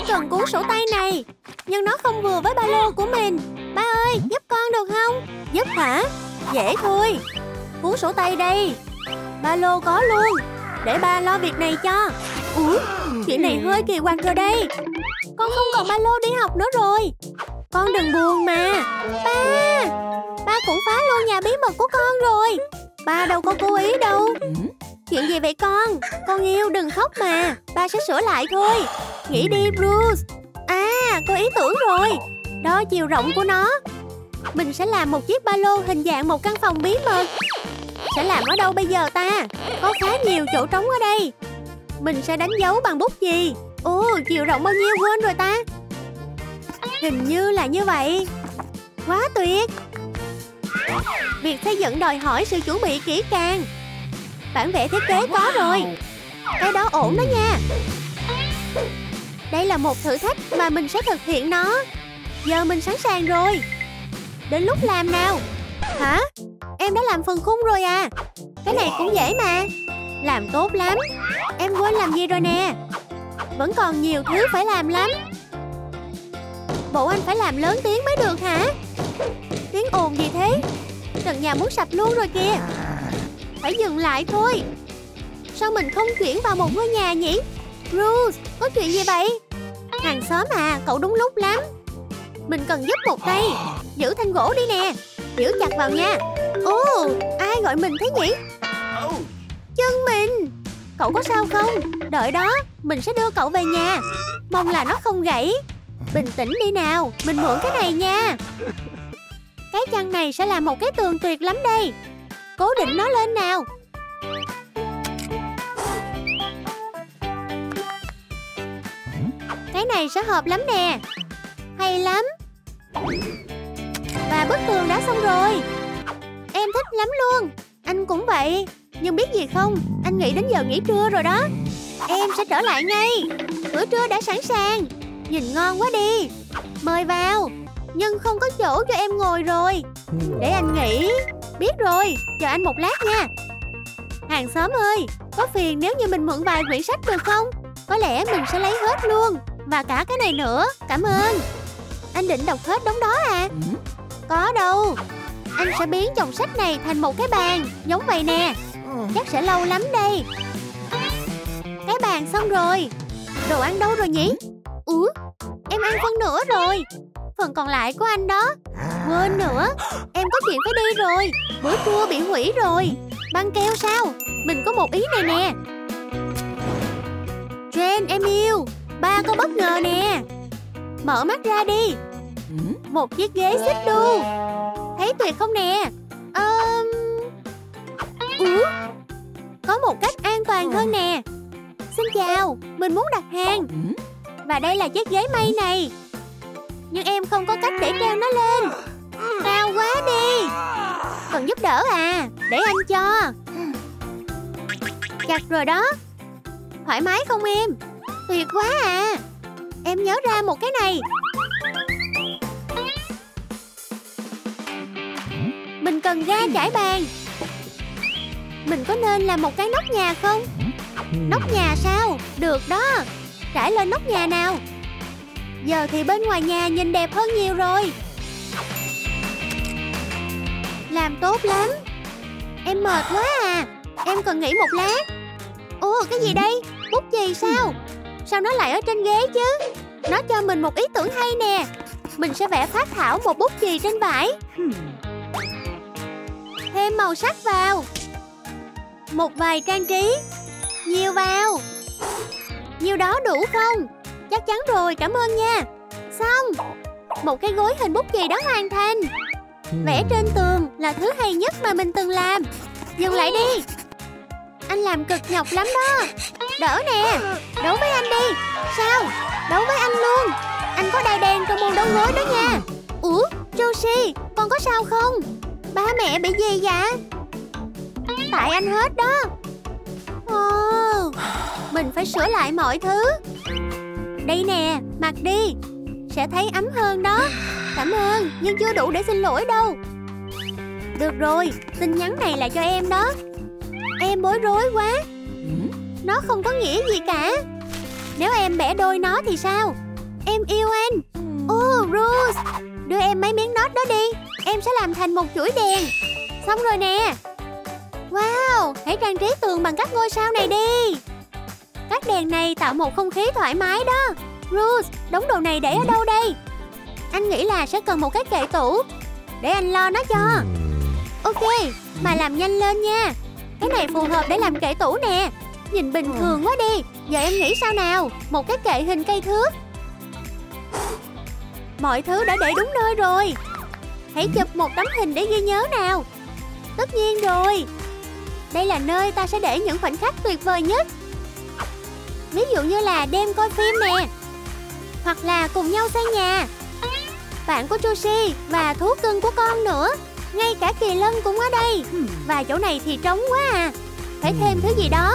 Con cần cuốn sổ tay này, nhưng nó không vừa với ba lô của mình. Ba ơi, giúp con được không? Giúp hả? Dễ thôi. Cuốn sổ tay đây. Ba lô có luôn. Để ba lo việc này cho. Ủa, chuyện này hơi kỳ quặc rồi đây. Con không còn ba lô đi học nữa rồi. Con đừng buồn mà. Ba, ba cũng phá lô nhà bí mật của con rồi. Ba đâu có cố ý đâu. Chuyện gì vậy con? Con yêu đừng khóc mà. Ba sẽ sửa lại thôi. Nghĩ đi Bruce. À, có ý tưởng rồi. Đo chiều rộng của nó. Mình sẽ làm một chiếc ba lô hình dạng một căn phòng bí mật. Sẽ làm ở đâu bây giờ ta? Có khá nhiều chỗ trống ở đây. Mình sẽ đánh dấu bằng bút gì? Ồ, chiều rộng bao nhiêu quên rồi ta. Hình như là như vậy. Quá tuyệt. Việc xây dựng đòi hỏi sự chuẩn bị kỹ càng. Bản vẽ thiết kế có rồi. Cái đó ổn đó nha. Đây là một thử thách mà mình sẽ thực hiện nó. Giờ mình sẵn sàng rồi. Đến lúc làm nào. Hả? Em đã làm phần khung rồi à? Cái này cũng dễ mà. Làm tốt lắm. Em quên làm gì rồi nè. Vẫn còn nhiều thứ phải làm lắm. Bộ anh phải làm lớn tiếng mới được hả? Tiếng ồn gì thế? Trần nhà muốn sập luôn rồi kìa. Phải dừng lại thôi. Sao mình không chuyển vào một ngôi nhà nhỉ? Bruce, có chuyện gì vậy? Hàng xóm à, cậu đúng lúc lắm. Mình cần giúp một tay. Giữ thanh gỗ đi nè. Giữ chặt vào nha. Ồ, ai gọi mình thế nhỉ? Chân mình. Cậu có sao không? Đợi đó, mình sẽ đưa cậu về nhà. Mong là nó không gãy. Bình tĩnh đi nào. Mình mượn cái này nha. Cái chăn này sẽ là một cái tường tuyệt lắm đây. Cố định nó lên nào. Cái này sẽ hợp lắm nè. Hay lắm. Và bức tường đã xong rồi. Em thích lắm luôn. Anh cũng vậy. Nhưng biết gì không? Anh nghĩ đến giờ nghỉ trưa rồi đó. Em sẽ trở lại ngay. Bữa trưa đã sẵn sàng. Nhìn ngon quá đi. Mời vào. Nhưng không có chỗ cho em ngồi rồi. Để anh nghĩ. Biết rồi, chờ anh một lát nha. Hàng xóm ơi, có phiền nếu như mình mượn vài quyển sách được không? Có lẽ mình sẽ lấy hết luôn. Và cả cái này nữa, cảm ơn. Anh định đọc hết đống đó à? Có đâu. Anh sẽ biến chồng sách này thành một cái bàn. Giống vậy nè. Chắc sẽ lâu lắm đây. Cái bàn xong rồi. Đồ ăn đâu rồi nhỉ? Ủa, em ăn phân nửa rồi. Phần còn lại của anh đó. Quên nữa, em có chuyện phải đi rồi. Bữa trưa bị hủy rồi. Băng keo sao? Mình có một ý này nè. Jane em yêu, ba có bất ngờ nè. Mở mắt ra đi. Một chiếc ghế xích đu. Thấy tuyệt không nè? Ủa, có một cách an toàn hơn nè. Xin chào, mình muốn đặt hàng. Và đây là chiếc ghế mây này. Nhưng em không có cách để treo nó lên. Cao quá đi. Cần giúp đỡ à? Để anh cho. Chặt rồi đó. Thoải mái không em? Tuyệt quá à. Em nhớ ra một cái này. Mình cần ga trải bàn. Mình có nên làm một cái nóc nhà không? Nóc nhà sao? Được đó. Trải lên nóc nhà nào. Giờ thì bên ngoài nhà nhìn đẹp hơn nhiều rồi. Làm tốt lắm. Em mệt quá à. Em cần nghỉ một lát. Ồ, cái gì đây? Bút chì sao? Sao nó lại ở trên ghế chứ? Nó cho mình một ý tưởng hay nè. Mình sẽ vẽ phác thảo một bút chì trên vải. Thêm màu sắc vào. Một vài trang trí. Nhiều vào. Nhiều đó đủ không? Chắc chắn rồi, cảm ơn nha. Xong. Một cái gối hình bút chì đó hoàn thành. Vẽ trên tường là thứ hay nhất mà mình từng làm. Dừng lại đi. Anh làm cực nhọc lắm đó. Đỡ nè. Đấu với anh đi. Sao? Đấu với anh luôn. Anh có đai đen trong môn đấu gối đó nha. Ủa, Josie, con có sao không? Ba mẹ bị gì vậy? Tại anh hết đó. Ồ, mình phải sửa lại mọi thứ. Đây nè, mặc đi. Sẽ thấy ấm hơn đó. Cảm ơn, nhưng chưa đủ để xin lỗi đâu. Được rồi, tin nhắn này là cho em đó. Em bối rối quá. Nó không có nghĩa gì cả. Nếu em bẻ đôi nó thì sao? đưa em mấy miếng nốt đó đi. Em sẽ làm thành một chuỗi đèn. Xong rồi nè. Wow, hãy trang trí tường bằng các ngôi sao này đi. Các đèn này tạo một không khí thoải mái đó. Ruth, đống đồ này để ở đâu đây? Anh nghĩ là sẽ cần một cái kệ tủ. Để anh lo nó cho. Ok, mà làm nhanh lên nha. Cái này phù hợp để làm kệ tủ nè. Nhìn bình thường quá đi. Giờ em nghĩ sao nào? Một cái kệ hình cây thước. Mọi thứ đã để đúng nơi rồi. Hãy chụp một tấm hình để ghi nhớ nào. Tất nhiên rồi. Đây là nơi ta sẽ để những khoảnh khắc tuyệt vời nhất. Ví dụ như là đêm coi phim nè. Hoặc là cùng nhau xây nhà. Bạn của Josie và thú cưng của con nữa. Ngay cả kỳ lân cũng ở đây. Và chỗ này thì trống quá à. Phải thêm thứ gì đó.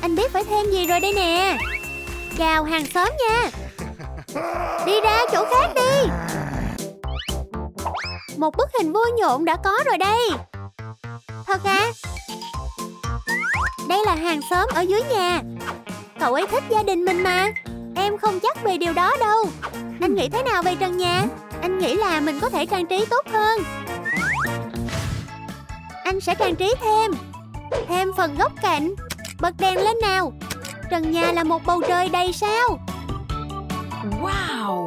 Anh biết phải thêm gì rồi đây nè. Chào hàng xóm nha. Đi ra chỗ khác đi. Một bức hình vui nhộn đã có rồi đây. Thật à? Đây là hàng xóm ở dưới nhà. Cậu ấy thích gia đình mình mà. Em không chắc về điều đó đâu. Anh nghĩ thế nào về trần nhà? Anh nghĩ là mình có thể trang trí tốt hơn. Anh sẽ trang trí thêm phần góc cạnh. Bật đèn lên nào. Trần nhà là một bầu trời đầy sao. Wow.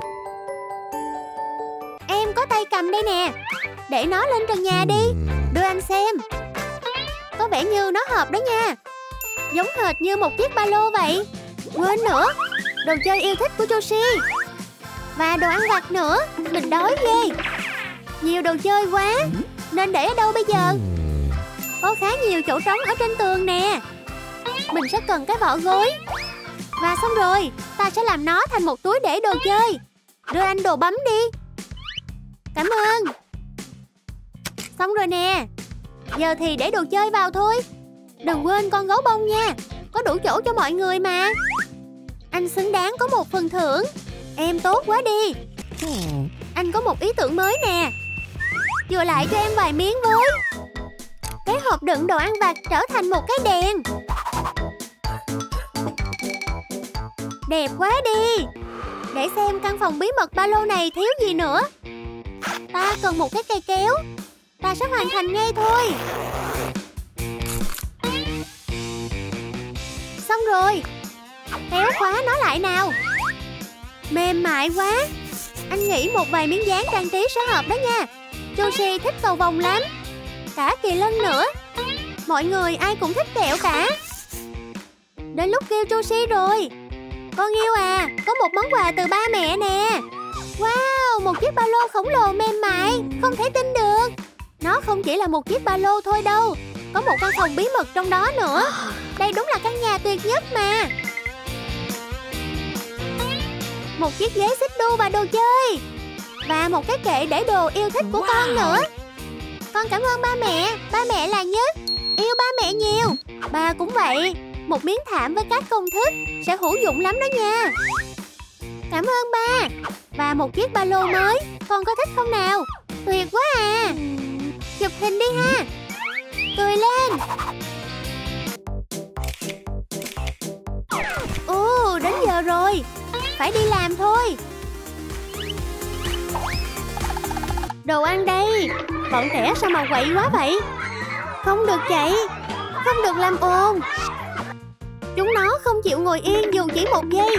Em có tay cầm đây nè. Để nó lên trần nhà đi. Đưa anh xem. Có vẻ như nó hợp đó nha. Giống hệt như một chiếc ba lô vậy. Quên nữa, đồ chơi yêu thích của Josie. Và đồ ăn vặt nữa. Mình đói ghê. Nhiều đồ chơi quá. Nên để ở đâu bây giờ? Có khá nhiều chỗ trống ở trên tường nè. Mình sẽ cần cái vỏ gối. Và xong rồi. Ta sẽ làm nó thành một túi để đồ chơi. Đưa anh đồ bấm đi. Cảm ơn. Xong rồi nè. Giờ thì để đồ chơi vào thôi. Đừng quên con gấu bông nha. Có đủ chỗ cho mọi người mà. Anh xứng đáng có một phần thưởng. Em tốt quá đi. Anh có một ý tưởng mới nè. Chừa lại cho em vài miếng với. Cái hộp đựng đồ ăn vặt trở thành một cái đèn. Đẹp quá đi. Để xem căn phòng bí mật ba lô này thiếu gì nữa. Ta cần một cái cây kéo. Ta sẽ hoàn thành ngay thôi. Xong rồi. Kéo khóa nó lại nào. Mềm mại quá. Anh nghĩ một vài miếng dán trang trí sẽ hợp đó nha. Josie thích cầu vồng lắm. Cả kỳ lân nữa. Mọi người ai cũng thích kẹo cả. Đến lúc kêu Josie rồi. Con yêu à, có một món quà từ ba mẹ nè. Wow, một chiếc ba lô khổng lồ mềm mại. Không thể tin được. Nó không chỉ là một chiếc ba lô thôi đâu. Có một căn phòng bí mật trong đó nữa. Đây đúng là căn nhà tuyệt nhất mà. Một chiếc ghế xích đu và đồ chơi. Và một cái kệ để đồ yêu thích của con nữa. Con cảm ơn ba mẹ. Ba mẹ là nhất. Yêu ba mẹ nhiều. Ba cũng vậy. Một miếng thảm với các công thức sẽ hữu dụng lắm đó nha. Cảm ơn ba. Và một chiếc ba lô mới. Con có thích không nào? Tuyệt quá à. Chụp hình đi ha. Cười lên. Ồ, đến giờ rồi. Phải đi làm thôi. Đồ ăn đây. Bọn trẻ sao mà quậy quá vậy? Không được chạy. Không được làm ồn. Chúng nó không chịu ngồi yên dù chỉ một giây.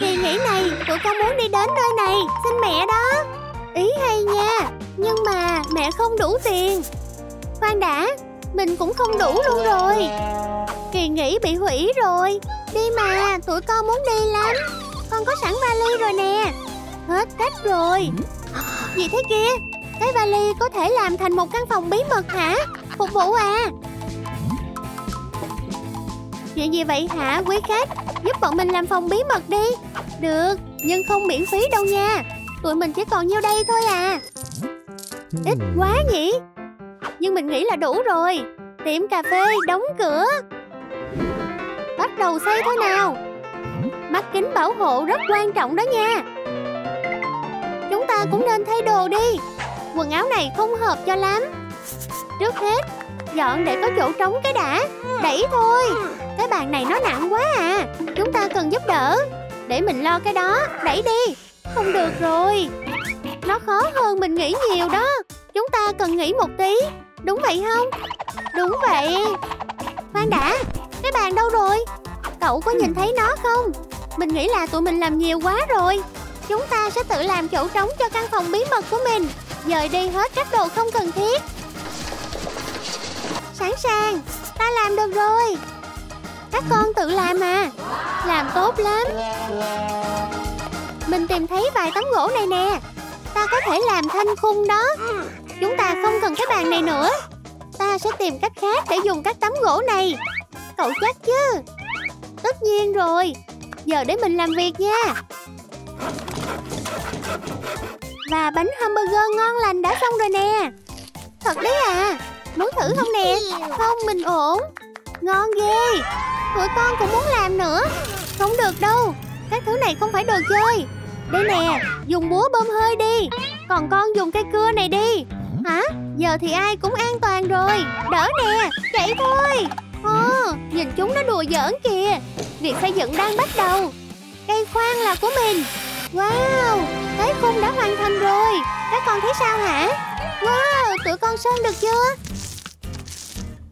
Kỳ nghỉ này, tụi con muốn đi đến nơi này. Xin mẹ đó. Ý hay nha. Nhưng mà mẹ không đủ tiền. Khoan đã, mình cũng không đủ luôn rồi. Kỳ nghỉ bị hủy rồi. Đi mà, tụi con muốn đi lắm. Con có sẵn vali rồi nè. Hết cách rồi. Gì thế kia? Cái vali có thể làm thành một căn phòng bí mật hả? Phục vụ à? Chuyện gì vậy hả quý khách? Giúp bọn mình làm phòng bí mật đi. Được, nhưng không miễn phí đâu nha. Tụi mình chỉ còn nhiêu đây thôi à. Ít quá nhỉ. Nhưng mình nghĩ là đủ rồi. Tiệm cà phê đóng cửa. Bắt đầu xây thôi nào. Mắt kính bảo hộ rất quan trọng đó nha. Chúng ta cũng nên thay đồ đi. Quần áo này không hợp cho lắm. Trước hết, dọn để có chỗ trống cái đã. Đẩy thôi. Cái bàn này nó nặng quá à. Chúng ta cần giúp đỡ. Để mình lo cái đó. Đẩy đi. Không được rồi, nó khó hơn mình nghĩ nhiều đó. Chúng ta cần nghĩ một tí, đúng vậy không? Đúng vậy. Khoan đã, cái bàn đâu rồi? Cậu có nhìn thấy nó không? Mình nghĩ là tụi mình làm nhiều quá rồi. Chúng ta sẽ tự làm chỗ trống cho căn phòng bí mật của mình. Dời đi hết các đồ không cần thiết. Sẵn sàng, ta làm được rồi. Các con tự làm mà. Làm tốt lắm. Mình tìm thấy vài tấm gỗ này nè. Ta có thể làm thanh khung đó. Chúng ta không cần cái bàn này nữa. Ta sẽ tìm cách khác để dùng các tấm gỗ này. Cậu chắc chứ? Tất nhiên rồi. Giờ để mình làm việc nha. Và bánh hamburger ngon lành đã xong rồi nè. Thật đấy à? Muốn thử không nè? Không, mình ổn. Ngon ghê. Tụi con cũng muốn làm nữa. Không được đâu. Các thứ này không phải đồ chơi. Đây nè, dùng búa bơm hơi đi. Còn con dùng cây cưa này đi. Hả? Giờ thì ai cũng an toàn rồi. Đỡ nè, chạy thôi. Ồ, nhìn chúng nó đùa giỡn kìa. Việc xây dựng đang bắt đầu. Cây khoan là của mình. Wow, cái khung đã hoàn thành rồi. Các con thấy sao hả? Wow, tụi con sơn được chưa?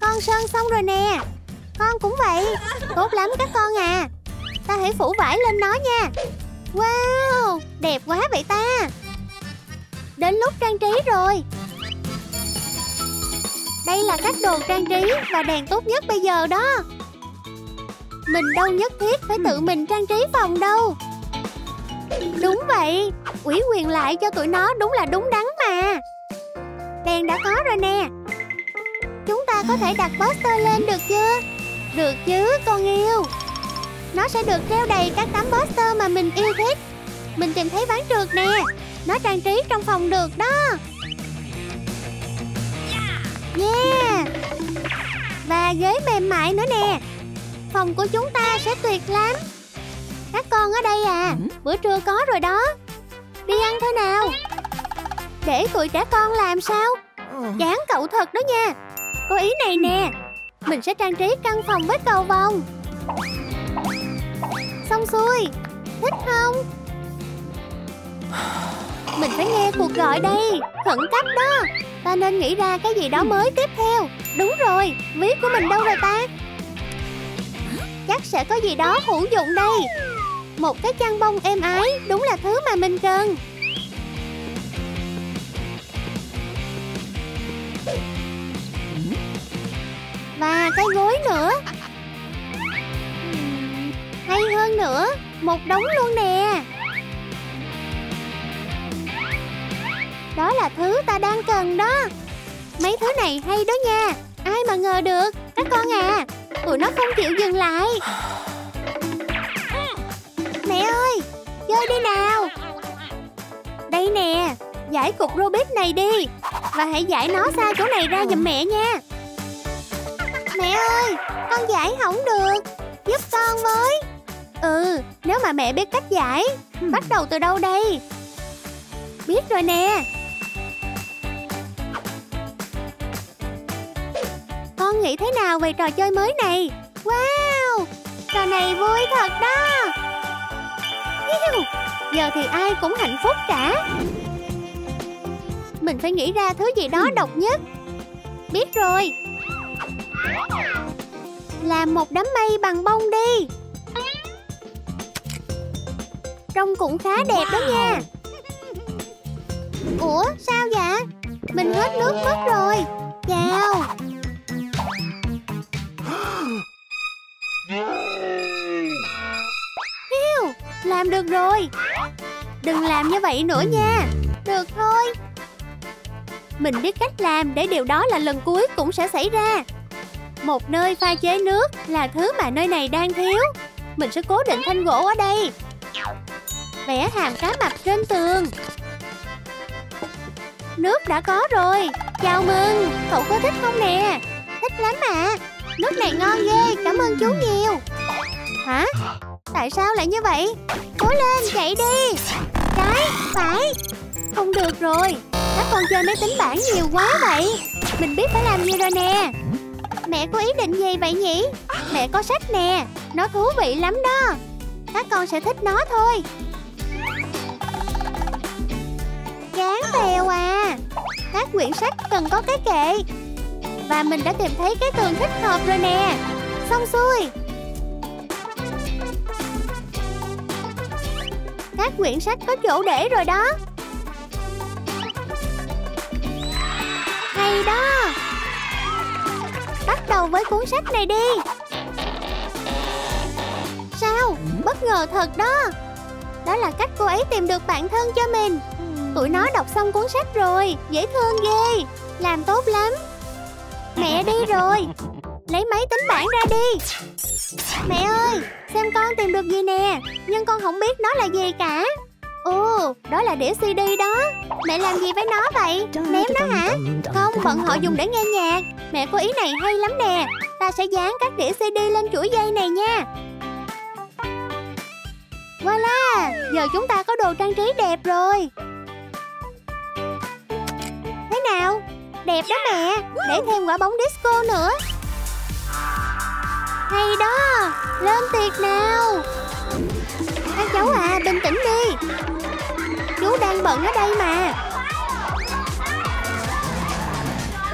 Con sơn xong rồi nè. Con cũng vậy. Tốt lắm các con à. Ta hãy phủ vải lên nó nha. Wow, đẹp quá vậy ta. Đến lúc trang trí rồi. Đây là các đồ trang trí và đèn tốt nhất bây giờ đó. Mình đâu nhất thiết phải tự mình trang trí phòng đâu. Đúng vậy, ủy quyền lại cho tụi nó đúng là đúng đắn mà. Đèn đã có rồi nè. Chúng ta có thể đặt poster lên được chưa? Được chứ con yêu. Nó sẽ được treo đầy các tấm poster mà mình yêu thích. Mình tìm thấy ván trượt nè. Nó trang trí trong phòng được đó. Yeah. Và ghế mềm mại nữa nè. Phòng của chúng ta sẽ tuyệt lắm. Các con ở đây à? Bữa trưa có rồi đó. Đi ăn thôi nào. Để tụi trẻ con làm sao? Chán cậu thật đó nha. Có ý này nè. Mình sẽ trang trí căn phòng với cầu vồng. Xong xuôi. Thích không? Mình phải nghe cuộc gọi đây. Khẩn cấp đó. Ta nên nghĩ ra cái gì đó mới tiếp theo. Đúng rồi, ví của mình đâu rồi ta? Chắc sẽ có gì đó hữu dụng đây. Một cái chăn bông êm ái đúng là thứ mà mình cần. Và cái gối nữa. Hay hơn nữa, một đống luôn nè. Đó là thứ ta đang cần đó. Mấy thứ này hay đó nha. Ai mà ngờ được. Các con à, tụi nó không chịu dừng lại. Mẹ ơi, chơi đi nào. Đây nè, giải cục Rubik này đi. Và hãy giải nó xa chỗ này ra giùm mẹ nha. Mẹ ơi, con giải không được. Giúp con với. Ừ, nếu mà mẹ biết cách giải. Bắt đầu từ đâu đây? Biết rồi nè. Con nghĩ thế nào về trò chơi mới này? Wow, trò này vui thật đó. Giờ thì ai cũng hạnh phúc cả. Mình phải nghĩ ra thứ gì đó độc nhất. Biết rồi. Làm một đám mây bằng bông đi. Trông cũng khá đẹp đó nha. Ủa sao vậy? Mình hết nước mất rồi. Chào. Làm được rồi. Đừng làm như vậy nữa nha. Được thôi. Mình biết cách làm để điều đó là lần cuối cũng sẽ xảy ra. Một nơi pha chế nước là thứ mà nơi này đang thiếu. Mình sẽ cố định thanh gỗ ở đây. Vẽ hàm cá mập trên tường. Nước đã có rồi. Chào mừng. Cậu có thích không nè? Thích lắm ạ. Nước này ngon ghê. Cảm ơn chú nhiều. Hả? Tại sao lại như vậy? Cố lên, chạy đi. Trái, phải. Không được rồi. Các con chơi máy tính bảng nhiều quá vậy. Mình biết phải làm gì rồi nè. Mẹ có ý định gì vậy nhỉ? Mẹ có sách nè. Nó thú vị lắm đó. Các con sẽ thích nó thôi. gán bèo à. Các quyển sách cần có cái kệ. Và mình đã tìm thấy cái tường thích hợp rồi nè. Xong xuôi. Các quyển sách có chỗ để rồi đó. Hay đó. Bắt đầu với cuốn sách này đi. Sao? Bất ngờ thật đó. Đó là cách cô ấy tìm được bạn thân cho mình. Tụi nó đọc xong cuốn sách rồi. Dễ thương ghê. Làm tốt lắm. Mẹ đi rồi. Lấy máy tính bảng ra đi. Mẹ ơi, xem con tìm được gì nè. Nhưng con không biết nó là gì cả. Ồ, đó là đĩa CD đó. Mẹ làm gì với nó vậy? Ném nó hả? Không, bọn họ dùng để nghe nhạc. Mẹ có ý này hay lắm nè. Ta sẽ dán các đĩa CD lên chuỗi dây này nha. Voila, giờ chúng ta có đồ trang trí đẹp rồi. Thế nào? Đẹp đó mẹ. Để thêm quả bóng disco nữa. Hay đó. Lên tiệc nào. Các cháu à, bình tĩnh đi. Chú đang bận ở đây mà.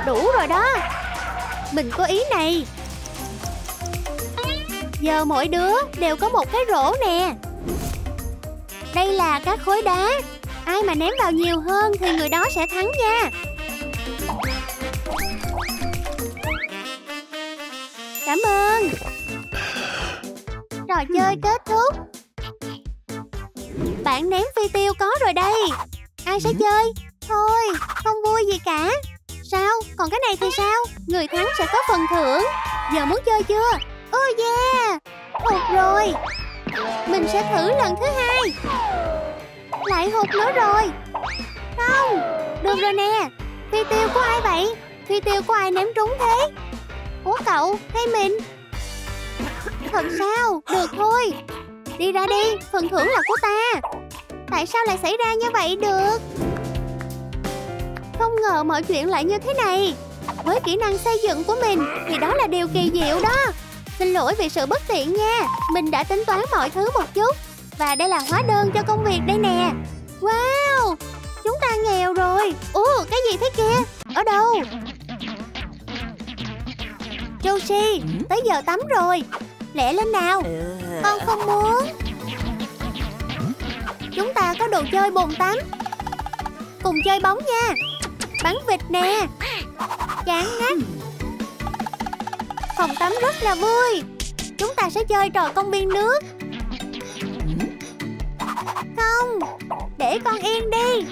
Đủ rồi đó. Mình có ý này. Giờ mỗi đứa đều có một cái rổ nè. Đây là các khối đá. Ai mà ném vào nhiều hơn thì người đó sẽ thắng nha. Cảm ơn. Trò chơi kết thúc. Bạn ném phi tiêu có rồi đây. Ai sẽ chơi? Thôi, không vui gì cả. Sao? Còn cái này thì sao? Người thắng sẽ có phần thưởng. Giờ muốn chơi chưa? Oh yeah. Hụt rồi. Mình sẽ thử lần thứ hai. Lại hụt nữa rồi. Không. Được rồi nè. Phi tiêu của ai vậy? Phi tiêu của ai ném trúng thế? Ủa cậu? Hay mình? Thật sao? Được thôi. Đi ra đi. Phần thưởng là của ta. Tại sao lại xảy ra như vậy được? Không ngờ mọi chuyện lại như thế này. Với kỹ năng xây dựng của mình thì đó là điều kỳ diệu đó. Xin lỗi vì sự bất tiện nha. Mình đã tính toán mọi thứ một chút. Và đây là hóa đơn cho công việc đây nè. Wow, chúng ta nghèo rồi. Ủa, cái gì thế kia? Ở đâu? Josie, tới giờ tắm rồi. Lẹ lên nào. Con không muốn. Chúng ta có đồ chơi bồn tắm. Cùng chơi bóng nha. Bắn vịt nè. Chán ngắt. Phòng tắm rất là vui. Chúng ta sẽ chơi trò công viên nước. Không, để con yên đi.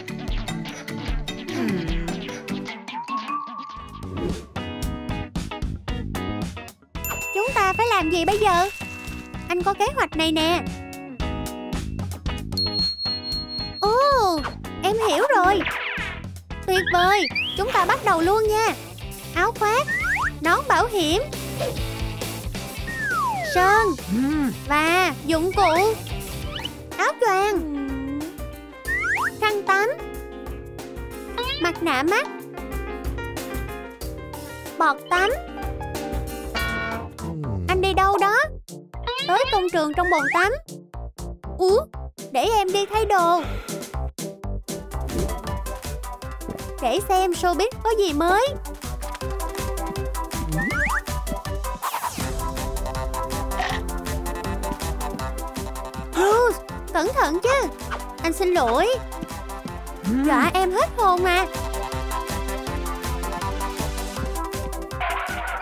Chúng ta phải làm gì bây giờ? Anh có kế hoạch này nè. Ồ, em hiểu rồi. Tuyệt vời, chúng ta bắt đầu luôn nha. Áo khoác, nón bảo hiểm, sơn và dụng cụ. Áo choàng, khăn tắm, mặt nạ mắt, bọt tắm. Anh đi đâu đó? Tới công trường trong bồn tắm. Ủa, để em đi thay đồ. Để xem showbiz có gì mới. Bruce, cẩn thận chứ. Anh xin lỗi. Dọa em hết hồn mà.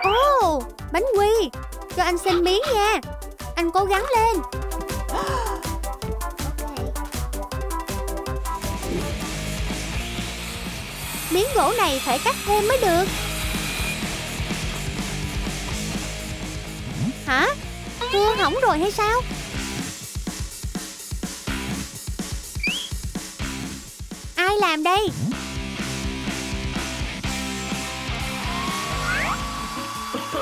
Ồ, bánh quy. Cho anh xin miếng nha. Anh cố gắng lên. Miếng gỗ này phải cắt thêm mới được. Hả? Cưa hỏng rồi hay sao? Ai làm đây?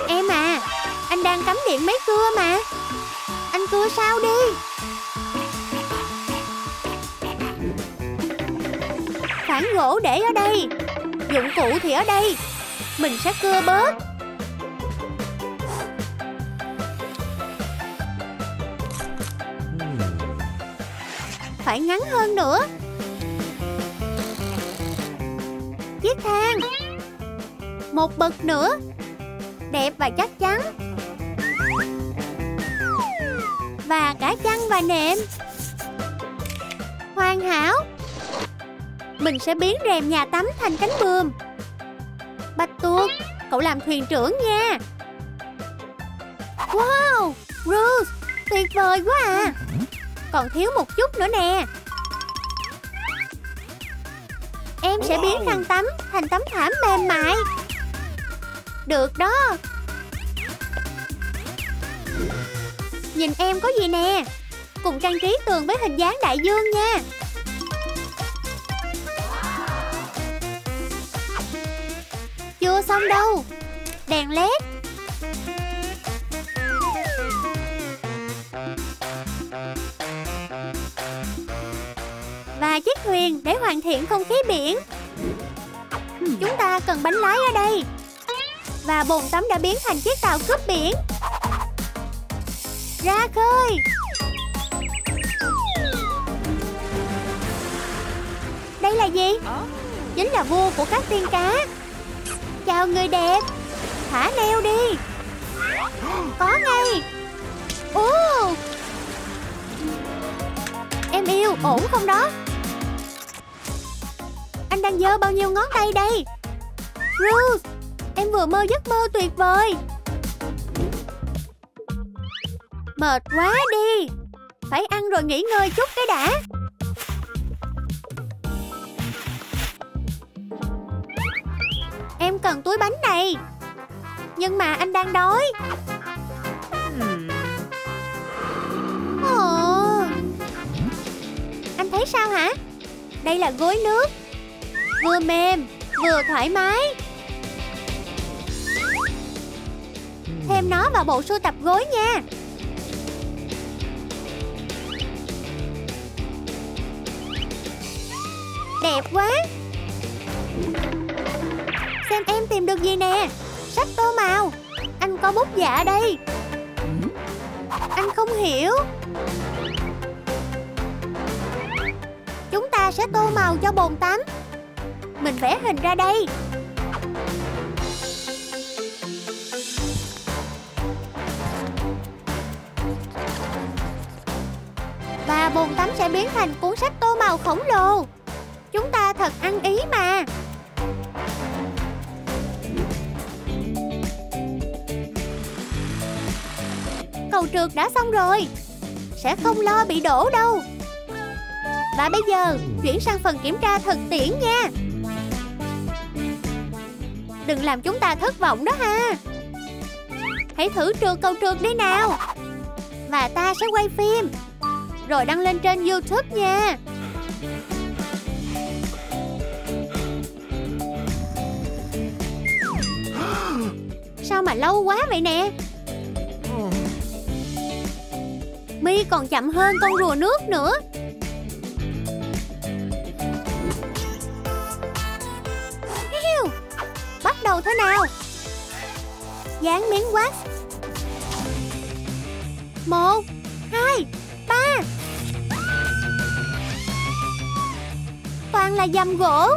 Em à, anh đang cắm điện máy cưa mà. Anh cưa sao đi? Phản gỗ để ở đây. Dụng cụ thì ở đây. Mình sẽ cưa bớt. Phải ngắn hơn nữa. chiếc thang. Một bậc nữa. Đẹp và chắc chắn. Và cả chăn và nệm. Hoàn hảo. Mình sẽ biến rèm nhà tắm thành cánh buồm. Bạch tuộc, cậu làm thuyền trưởng nha. Wow, Rose, tuyệt vời quá à. Còn thiếu một chút nữa nè. Em sẽ biến khăn tắm thành tấm thảm mềm mại. Được đó. Nhìn em có gì nè. Cùng trang trí tường với hình dáng đại dương nha. Chưa xong đâu. Đèn LED. Và chiếc thuyền để hoàn thiện không khí biển. Chúng ta cần bánh lái ở đây. Và bồn tắm đã biến thành chiếc tàu cướp biển. Ra khơi. Đây là gì? Chính là vua của các tiên cá. Chào người đẹp. Thả neo đi. Có ngay. Em yêu, ổn không đó? Anh đang giơ bao nhiêu ngón tay đây? Rose, em vừa mơ giấc mơ tuyệt vời. Mệt quá đi. Phải ăn rồi nghỉ ngơi chút cái đã. Em cần túi bánh này. Nhưng mà anh đang đói. Anh thấy sao hả? Đây là gối nước. Vừa mềm, vừa thoải mái. Thêm nó vào bộ sưu tập gối nha. Đẹp quá. Xem em tìm được gì nè. Sách tô màu. Anh có bút dạ đây. Anh không hiểu. Chúng ta sẽ tô màu cho bồn tắm. Mình vẽ hình ra đây. Và bồn tắm sẽ biến thành cuốn sách tô màu khổng lồ. Chúng ta thật ăn ý mà. Cầu trượt đã xong rồi. Sẽ không lo bị đổ đâu. Và bây giờ chuyển sang phần kiểm tra thực tiễn nha. Đừng làm chúng ta thất vọng đó ha. Hãy thử trượt cầu trượt đi nào. Và ta sẽ quay phim rồi đăng lên trên YouTube nha. Sao mà lâu quá vậy nè. My còn chậm hơn con rùa nước nữa. Bắt đầu thế nào. Dán miếng wax. 1, 2, 3. Toàn là dầm gỗ.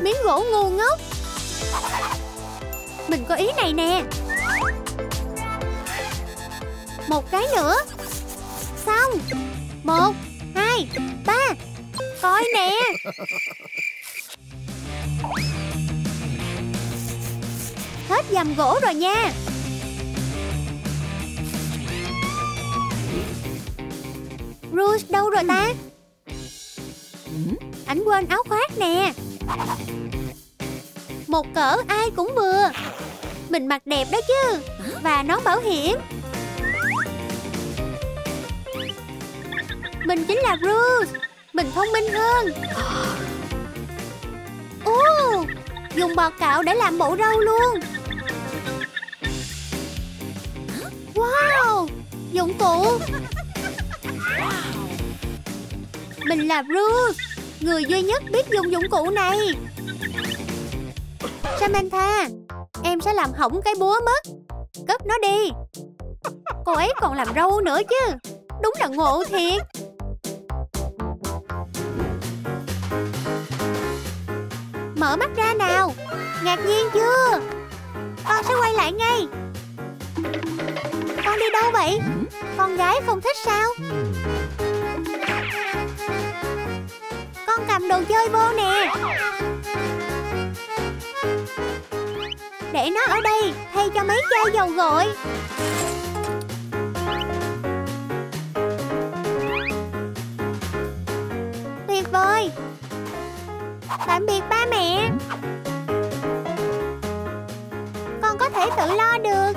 Miếng gỗ ngu ngốc. Mình có ý này nè. Một cái nữa. Xong. 1, 2, 3. Coi nè. Hết dầm gỗ rồi nha. Rose đâu rồi ta? Ảnh quên áo khoác nè. Một cỡ ai cũng vừa. Mình mặc đẹp đó chứ. Và nón bảo hiểm. Mình chính là Rose. Mình thông minh hơn. Dùng bọt cạo để làm bộ râu luôn. Wow, dụng cụ. Mình là Rose, người duy nhất biết dùng dụng cụ này. Samantha, em sẽ làm hỏng cái búa mất. Cất nó đi. Cô ấy còn làm râu nữa chứ. Đúng là ngộ thiệt. mở mắt ra nào. Ngạc nhiên chưa? Con sẽ quay lại ngay. Con đi đâu vậy? Con gái không thích sao? Con cầm đồ chơi vô nè. Để nó ở đây thay cho mấy chai dầu gội. Tuyệt vời. Tạm biệt ba mẹ. Con có thể tự lo được.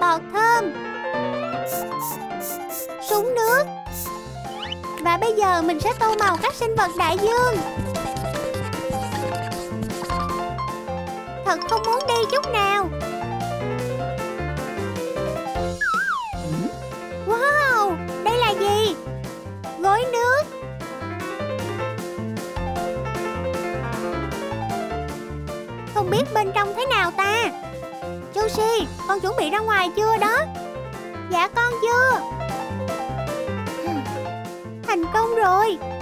Bọt thơm, súng nước. Và bây giờ mình sẽ tô màu các sinh vật đại dương. Thật không muốn đi chút nào. Wow, đây là gì? Gối nước. Không biết bên trong thế nào ta. Josie, con chuẩn bị ra ngoài chưa đó? Dạ con chưa. Thành công rồi.